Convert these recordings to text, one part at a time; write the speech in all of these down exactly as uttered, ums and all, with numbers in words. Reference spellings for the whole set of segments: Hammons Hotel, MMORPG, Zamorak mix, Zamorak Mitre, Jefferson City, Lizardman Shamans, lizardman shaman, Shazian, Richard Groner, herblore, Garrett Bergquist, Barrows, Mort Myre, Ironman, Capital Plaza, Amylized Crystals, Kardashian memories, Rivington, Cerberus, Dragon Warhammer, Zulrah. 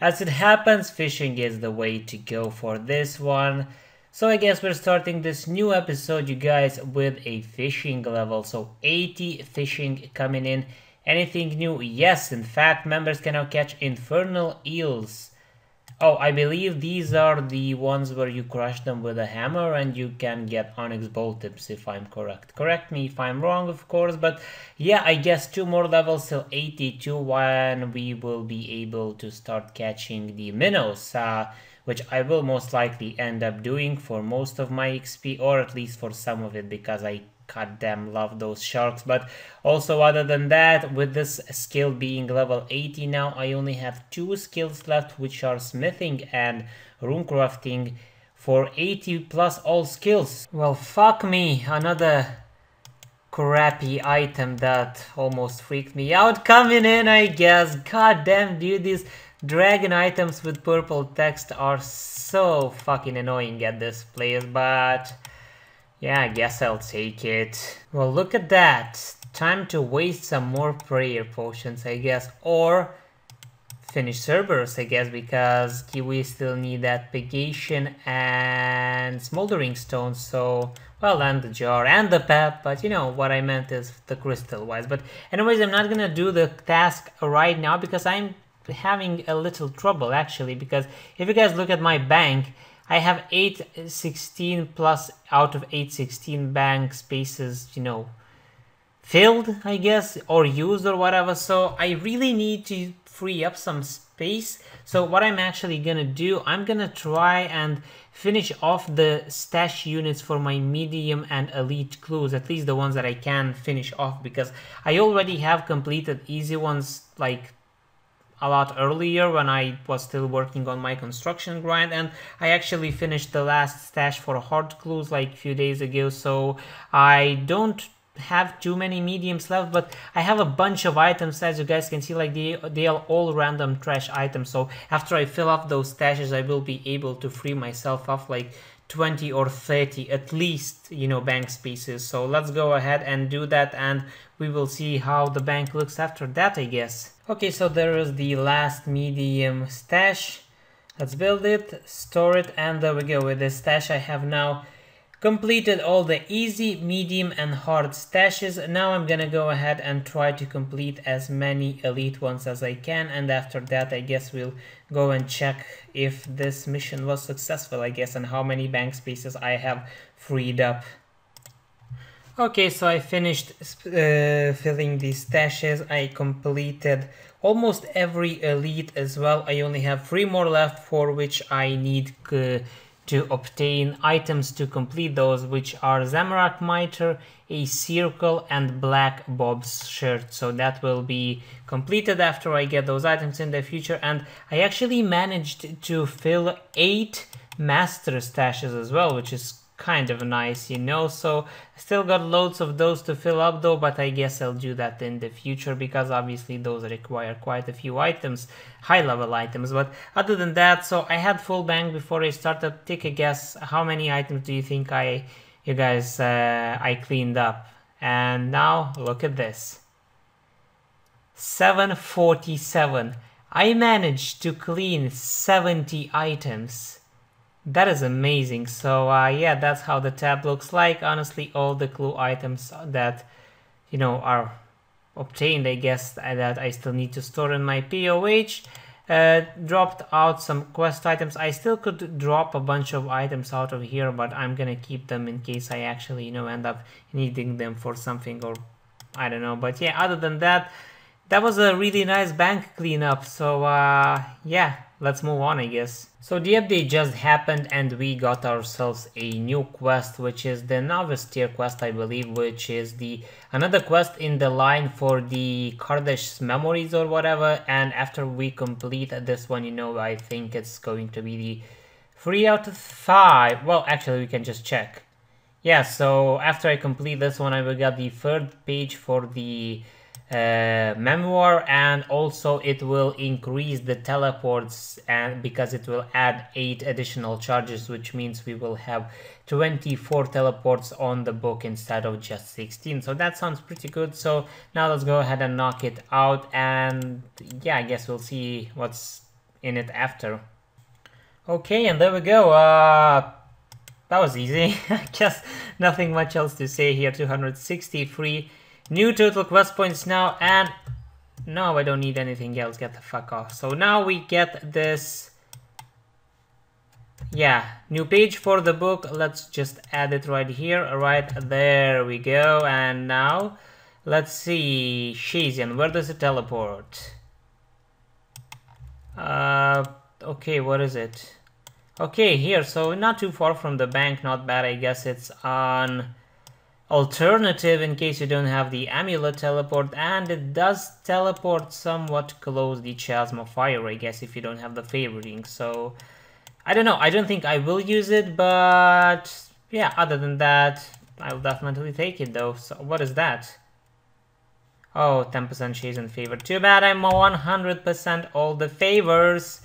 As it happens, fishing is the way to go for this one. So I guess we're starting this new episode, you guys, with a fishing level. So eighty fishing coming in. Anything new? Yes, in fact, members can now catch infernal eels. Oh, I believe these are the ones where you crush them with a hammer and you can get onyx bolt tips, if I'm correct. Correct me if I'm wrong, of course, but yeah, I guess two more levels till eighty-two when we will be able to start catching the minnows, uh, which I will most likely end up doing for most of my X P, or at least for some of it, because I goddamn love those sharks. But also, other than that, with this skill being level eighty now, I only have two skills left, which are smithing and runecrafting, for eighty plus all skills. Well, fuck me, another crappy item that almost freaked me out coming in, I guess. Goddamn, dude, these dragon items with purple text are so fucking annoying at this place, but yeah, I guess I'll take it. Well, look at that. Time to waste some more prayer potions, I guess. Or finish Cerberus, I guess, because Kiwi still need that pegation and smoldering stone, so, well, and the jar and the pet, but you know, what I meant is the crystal-wise. But anyways, I'm not gonna do the task right now because I'm having a little trouble, actually, because if you guys look at my bank, I have eight sixteen plus out of eight sixteen bank spaces, you know, filled, I guess, or used or whatever. So I really need to free up some space. So what I'm actually gonna do, I'm gonna try and finish off the stash units for my medium and elite clues, at least the ones that I can finish off, because I already have completed easy ones, like, a lot earlier when I was still working on my construction grind, and I actually finished the last stash for hard clues like a few days ago, so I don't have too many mediums left, but I have a bunch of items, as you guys can see, like they, they are all random trash items, so after I fill up those stashes, I will be able to free myself up like twenty or thirty at least, you know, bank spaces. So let's go ahead and do that, and we will see how the bank looks after that, I guess. Okay, so there is the last medium stash. Let's build it, store it, and there we go. With this stash I have now completed all the easy, medium, and hard stashes. Now I'm gonna go ahead and try to complete as many elite ones as I can, and after that I guess we'll go and check if this mission was successful, I guess, and how many bank spaces I have freed up. Okay, so I finished uh, filling these stashes. I completed almost every elite as well. I only have three more left, for which I need uh, to obtain items to complete those, which are Zamorak Mitre, a circle, and Black Bob's shirt. So that will be completed after I get those items in the future. And I actually managed to fill eight master stashes as well, which is kind of nice, you know. So still got loads of those to fill up though, but I guess I'll do that in the future, because obviously those require quite a few items, high level items. But other than that, so I had full bank before I started. Take a guess, how many items do you think I you guys uh, I cleaned up? And now look at this, seven forty-seven. I managed to clean seventy items. That is amazing. So uh, yeah, that's how the tab looks like. Honestly, all the clue items that, you know, are obtained, I guess, that I still need to store in my P O H. Uh, dropped out some quest items. I still could drop a bunch of items out of here, but I'm gonna keep them in case I actually, you know, end up needing them for something, or I don't know. But yeah, other than that, that was a really nice bank cleanup. So uh, yeah, let's move on, I guess. So the update just happened and we got ourselves a new quest, which is the novice tier quest, I believe, which is the another quest in the line for the Kardashian memories or whatever. And after we complete this one, you know, I think it's going to be the three out of five. Well, actually, we can just check. Yeah, so after I complete this one, I will get the third page for the Uh, memoir, and also it will increase the teleports, and because it will add eight additional charges, which means we will have twenty-four teleports on the book instead of just sixteen. So that sounds pretty good. So now let's go ahead and knock it out, and yeah, I guess we'll see what's in it after. Okay, and there we go. Uh, that was easy. I guess nothing much else to say here. two hundred sixty-three new total quest points now, and no, I don't need anything else. Get the fuck off. So now we get this, yeah, new page for the book. Let's just add it right here. Right there we go. And now let's see, Shazian, where does it teleport? Uh, okay, what is it? Okay, here, so not too far from the bank, not bad. I guess it's on alternative in case you don't have the amulet teleport, and it does teleport somewhat close the Chasm of Fire, I guess, if you don't have the favoriting. So, I don't know, I don't think I will use it, but yeah, other than that, I'll definitely take it though. So, what is that? Oh, ten percent she's in favor. Too bad I'm one hundred percent all the favors.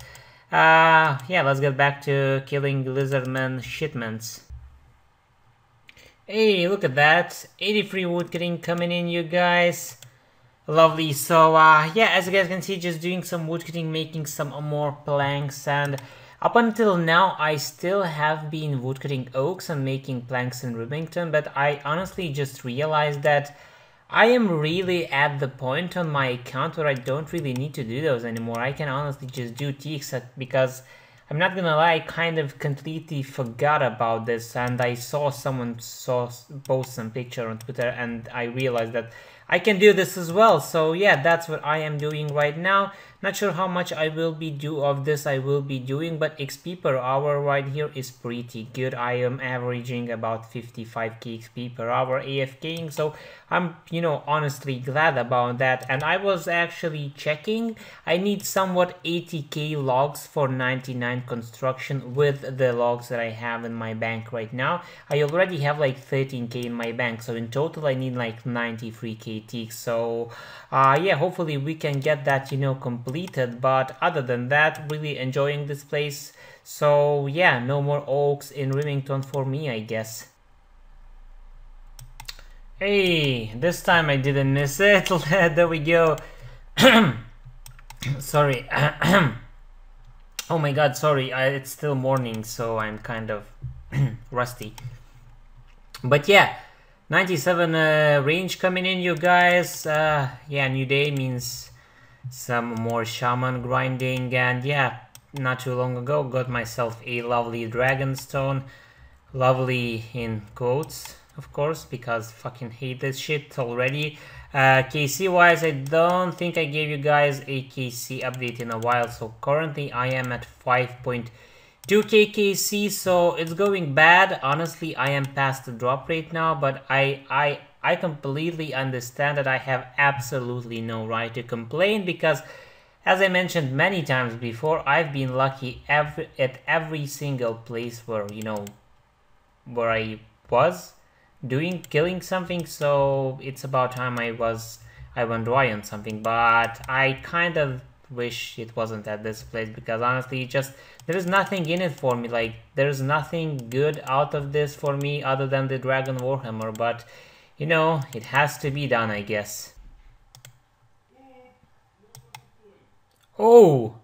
Uh, yeah, let's get back to killing Lizardman shipments. Hey, look at that. eighty-three woodcutting coming in, you guys. Lovely. So, uh, yeah, as you guys can see, just doing some woodcutting, making some more planks. And up until now, I still have been woodcutting oaks and making planks in Rivington. But I honestly just realized that I am really at the point on my account where I don't really need to do those anymore. I can honestly just do teaks because I'm not gonna lie, I kind of completely forgot about this, and I saw someone saw post some picture on Twitter and I realized that I can do this as well. So yeah, that's what I am doing right now. Not sure how much I will be do of this I will be doing, but X P per hour right here is pretty good. I am averaging about fifty-five K X P per hour AFKing, so I'm, you know, honestly glad about that. And I was actually checking, I need somewhat eighty K logs for ninety-nine construction with the logs that I have in my bank right now. I already have like thirteen K in my bank, so in total I need like ninety-three K teaks. So uh, yeah, hopefully we can get that, you know, completely. But other than that, really enjoying this place. So yeah, no more oaks in Rivington for me, I guess. Hey, this time I didn't miss it. There we go. Sorry. Oh my god, sorry. I, it's still morning, so I'm kind of rusty. But yeah, ninety-seven uh, range coming in, you guys. Uh, yeah, new day means some more shaman grinding. And yeah, not too long ago got myself a lovely dragon stone, lovely in quotes of course, because fucking hate this shit already. uh K C wise, I don't think I gave you guys a K C update in a while, so currently I am at five point two K K C, so it's going bad. Honestly, I am past the drop rate now, but i i I completely understand that I have absolutely no right to complain because, as I mentioned many times before, I've been lucky every, at every single place where, you know, where I was doing, killing something. So it's about time I was, I went dry on something, but I kind of wish it wasn't at this place because honestly, just there is nothing in it for me. Like, there's nothing good out of this for me other than the Dragon Warhammer, but you know, it has to be done, I guess. Oh!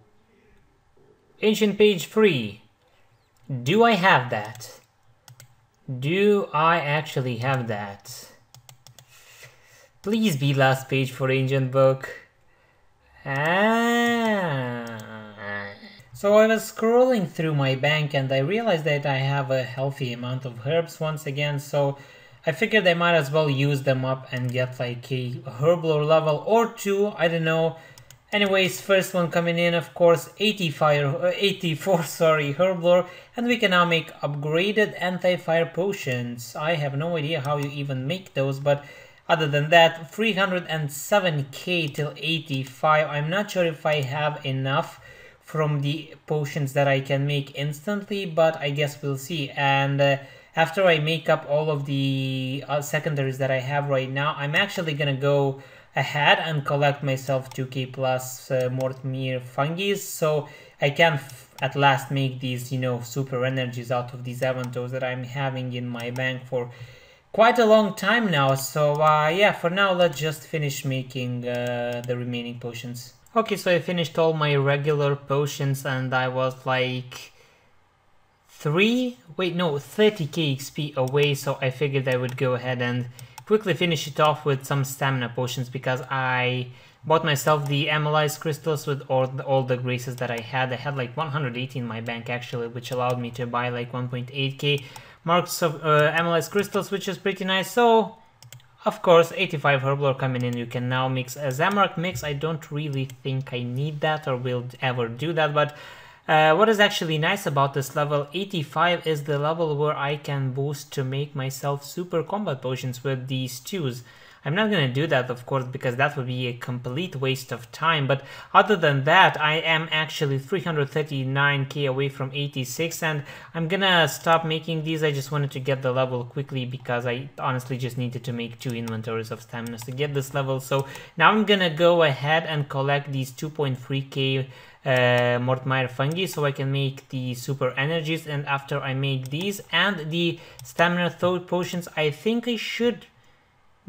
Ancient page three. Do I have that? Do I actually have that? Please be last page for ancient book. Ah. So I was scrolling through my bank and I realized that I have a healthy amount of herbs once again, so I figured I might as well use them up and get like a herblore level or two, I don't know. Anyways, first one coming in, of course, eighty-four, sorry, herblore, and we can now make upgraded anti-fire potions. I have no idea how you even make those, but other than that, three hundred seven K till eighty-five. I'm not sure if I have enough from the potions that I can make instantly, but I guess we'll see. And Uh, after I make up all of the uh, secondaries that I have right now, I'm actually gonna go ahead and collect myself two K plus uh, Mort Myre Fungi, so I can f at last make these, you know, super energies out of these Aventos that I'm having in my bank for quite a long time now. So uh, yeah, for now let's just finish making uh, the remaining potions. Okay, so I finished all my regular potions and I was like three, wait no, thirty K X P away, so I figured I would go ahead and quickly finish it off with some stamina potions, because I bought myself the Amylized Crystals with all the, all the graces that I had. I had like one hundred eighty in my bank actually, which allowed me to buy like one point eight K marks of uh, Amylized Crystals, which is pretty nice. So, of course, eighty-five Herblore coming in, you can now mix a Zamorak mix. I don't really think I need that or will ever do that, but uh, what is actually nice about this level, eighty-five is the level where I can boost to make myself super combat potions with these stews. I'm not gonna do that, of course, because that would be a complete waste of time, but other than that, I am actually three hundred thirty-nine K away from eighty-six, and I'm gonna stop making these. I just wanted to get the level quickly because I honestly just needed to make two inventories of stamina to get this level. So now I'm gonna go ahead and collect these two point three K uh, Mort Myre Fungi so I can make the super energies, and after I make these and the stamina throat potions, I think I should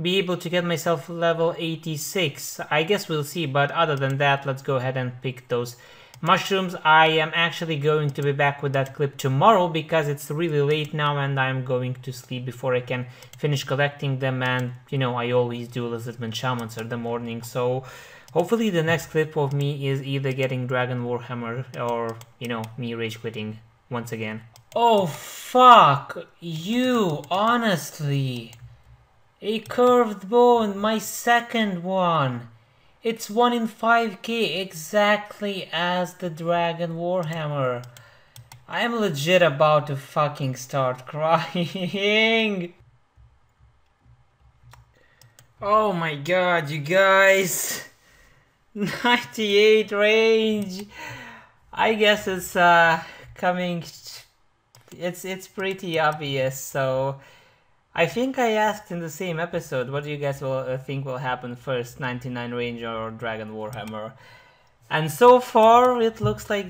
be able to get myself level eighty-six. I guess we'll see, but other than that, let's go ahead and pick those mushrooms. I am actually going to be back with that clip tomorrow because it's really late now and I'm going to sleep before I can finish collecting them, and you know I always do Lizardman Shamans in the morning, so hopefully the next clip of me is either getting Dragon Warhammer or you know me rage quitting once again. Oh fuck you, honestly. A curved bone, my second one. It's one in five K, exactly as the Dragon Warhammer. I am legit about to fucking start crying. Oh my god, you guys. ninety-eight range. I guess it's uh coming, it's it's pretty obvious, so I think I asked in the same episode, what do you guys will, uh, think will happen first, ninety-nine Ranger or Dragon Warhammer? And so far, it looks like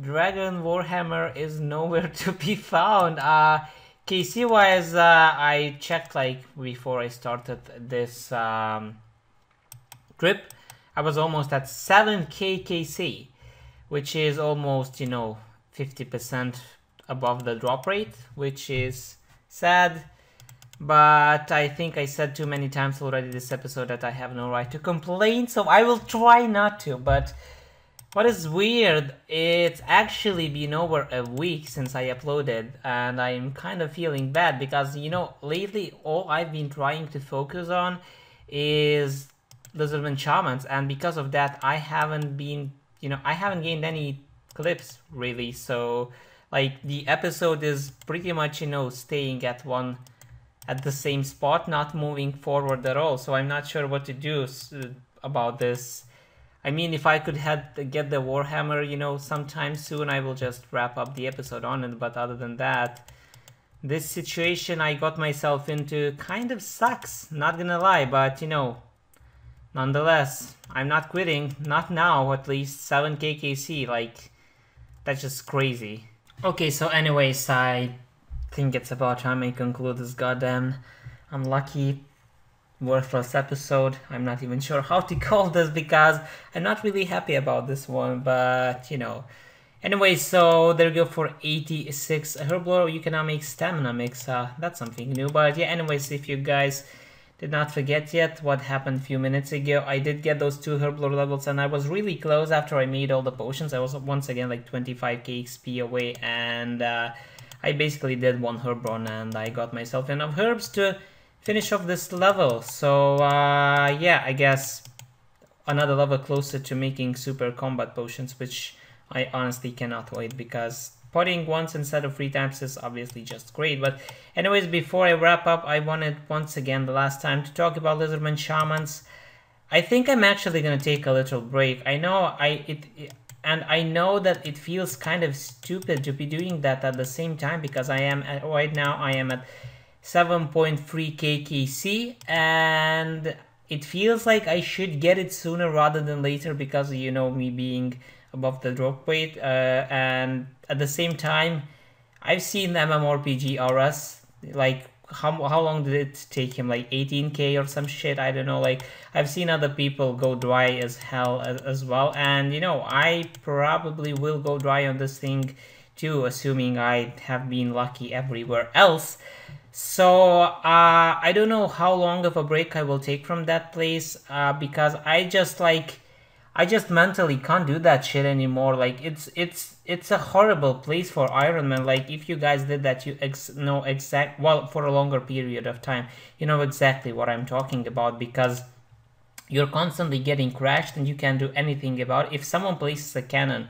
Dragon Warhammer is nowhere to be found. Uh, K C-wise, uh, I checked like before I started this um, trip, I was almost at seven K K C, which is almost, you know, fifty percent above the drop rate, which is sad. But I think I said too many times already this episode that I have no right to complain, so I will try not to. But what is weird, it's actually been over a week since I uploaded, and I'm kind of feeling bad because, you know, lately all I've been trying to focus on is Lizardman Shamans, and because of that I haven't been, you know, I haven't gained any clips really, so like the episode is pretty much, you know, staying at one at the same spot, not moving forward at all, so I'm not sure what to do about this. I mean, if I could had get the Warhammer, you know, sometime soon, I will just wrap up the episode on it, but other than that, this situation I got myself into kind of sucks, not gonna lie, but you know, nonetheless, I'm not quitting, not now, at least. seven K K C, like, that's just crazy. Okay, so anyways, I I think it's about time I conclude this goddamn unlucky, worthless episode. I'm not even sure how to call this because I'm not really happy about this one, but you know. Anyway, so there you go for eighty-six Herblore. You can now make stamina mix. Uh, that's something new, but yeah, anyways, if you guys did not forget yet what happened a few minutes ago, I did get those two Herblore levels and I was really close after I made all the potions. I was once again like twenty-five K X P away, and uh, I basically did one herb run and I got myself enough herbs to finish off this level. So uh, yeah, I guess another level closer to making super combat potions, which I honestly cannot wait because potting once instead of three times is obviously just great. But anyways, before I wrap up, I wanted once again the last time to talk about Lizardman Shamans. I think I'm actually gonna take a little break. I know I it. it And I know that it feels kind of stupid to be doing that at the same time because I am at, right now I am at seven point three K K C, and it feels like I should get it sooner rather than later because, you know, me being above the drop rate, uh, and at the same time I've seen M M O R P G R S like how how long did it take him? Like eighteen K or some shit? I don't know. Like, I've seen other people go dry as hell as, as well. And, you know, I probably will go dry on this thing too, assuming I have been lucky everywhere else. So, uh, I don't know how long of a break I will take from that place, uh, because I just, like, I just mentally can't do that shit anymore. Like, it's it's it's a horrible place for Ironman. Like, if you guys did that, you ex know exact, well, for a longer period of time, you know exactly what I'm talking about, because you're constantly getting crashed and you can't do anything about it. If someone places a cannon,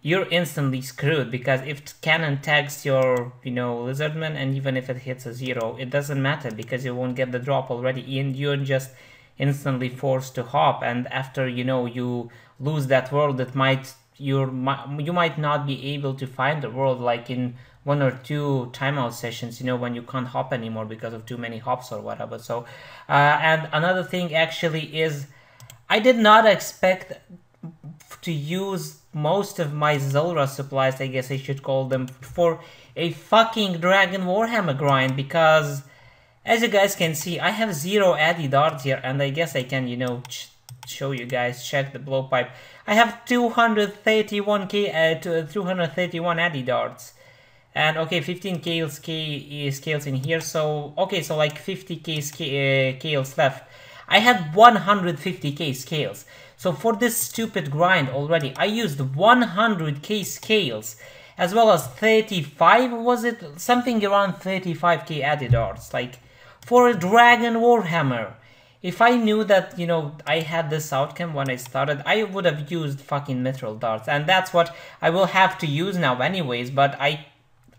you're instantly screwed, because if cannon tags your, you know, Lizardman, and even if it hits a zero, it doesn't matter, because you won't get the drop already, and you're just instantly forced to hop. And after, you know, you lose that world, that might, you're, you might not be able to find the world, like in one or two timeout sessions, you know, when you can't hop anymore because of too many hops or whatever. So, uh, and another thing actually is, I did not expect to use most of my Zulrah supplies, I guess I should call them, for a fucking Dragon Warhammer grind, because as you guys can see, I have zero Addy darts here, and I guess I can, you know, ch show you guys, check the blowpipe. I have two hundred thirty-one K, uh, two hundred thirty-one Addy darts. And okay, fifteen K scale, scales in here, so, okay, so like fifty K scale, uh, scales left. I had one hundred fifty K scales. So for this stupid grind already, I used one hundred K scales, as well as thirty-five, was it? Something around thirty-five K Addy darts, like, for a Dragon Warhammer. If I knew that, you know, I had this outcome when I started, I would have used fucking mithril darts, and that's what I will have to use now anyways. But I,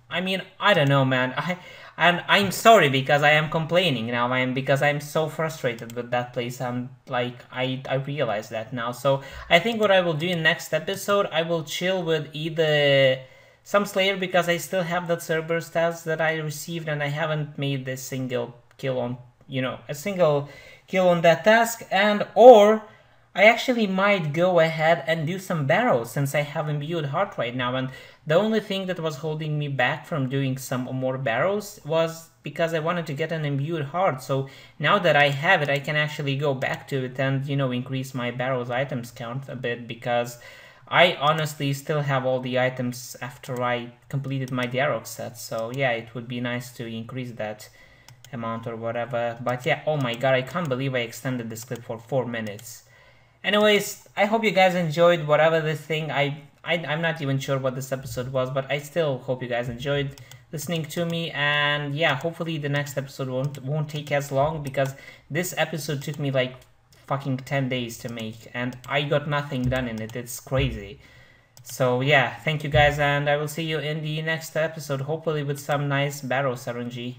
I mean, I don't know, man. I, and I'm sorry, because I am complaining now, I am, because I'm so frustrated with that place. I'm like, I, I realize that now. So I think what I will do in next episode, I will chill with either some Slayer, because I still have that Cerberus task that I received, and I haven't made a single kill on, you know, a single kill on that task. And or I actually might go ahead and do some Barrows, since I have imbued heart right now, and the only thing that was holding me back from doing some more Barrows was because I wanted to get an imbued heart. So now that I have it, I can actually go back to it and, you know, increase my Barrows items count a bit, because I honestly still have all the items after I completed my Diarog set, so yeah, it would be nice to increase that amount or whatever. But yeah, oh my god, I can't believe I extended this clip for four minutes. Anyways, I hope you guys enjoyed whatever this thing, I, I, I'm not even sure what this episode was, but I still hope you guys enjoyed listening to me. And yeah, hopefully the next episode won't, won't take as long, because this episode took me like fucking ten days to make, and I got nothing done in it. It's crazy. So yeah, thank you guys, and I will see you in the next episode, hopefully with some nice Barrows R N G.